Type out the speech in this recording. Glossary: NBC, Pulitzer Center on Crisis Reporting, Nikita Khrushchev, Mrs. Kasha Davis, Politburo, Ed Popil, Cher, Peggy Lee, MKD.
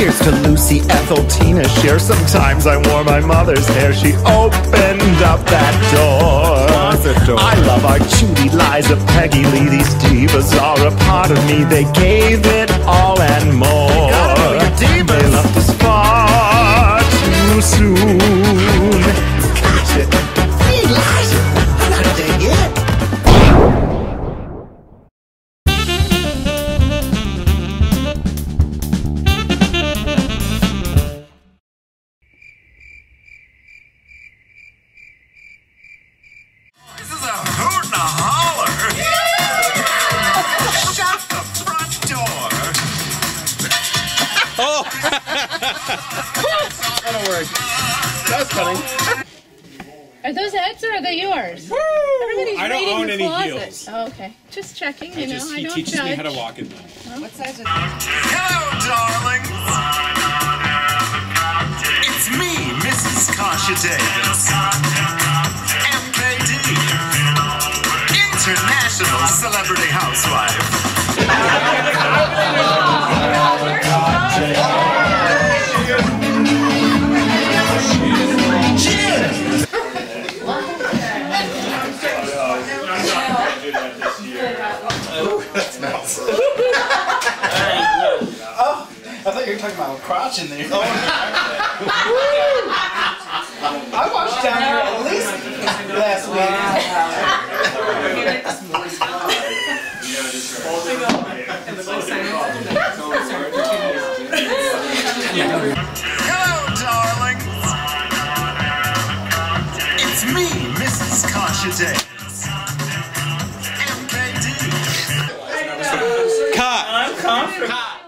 Here's to Lucy, Ethel, Tina, Cher. Sometimes I wore my mother's hair. She opened up that door. I love our Judy, Liza, Peggy Lee. These divas are a part of me. They gave it all and more. They left us far too soon. Gotcha. Hey, Liza, I'm not dead yet. Are those Ed's or are they yours? Woo! I don't own any heels. Oh, okay. Just checking, you know. He teaches me how to walk in them. Well, what size are these? Hello, darling. It's me, Mrs. Kasha Davis. MKD. International Celebrity Housewife. I thought you were talking about a crotch in there. I watched down here at least last week. Hello, darling. It's me, Mrs. Kasha Davis. MKD. Cut. I'm confident.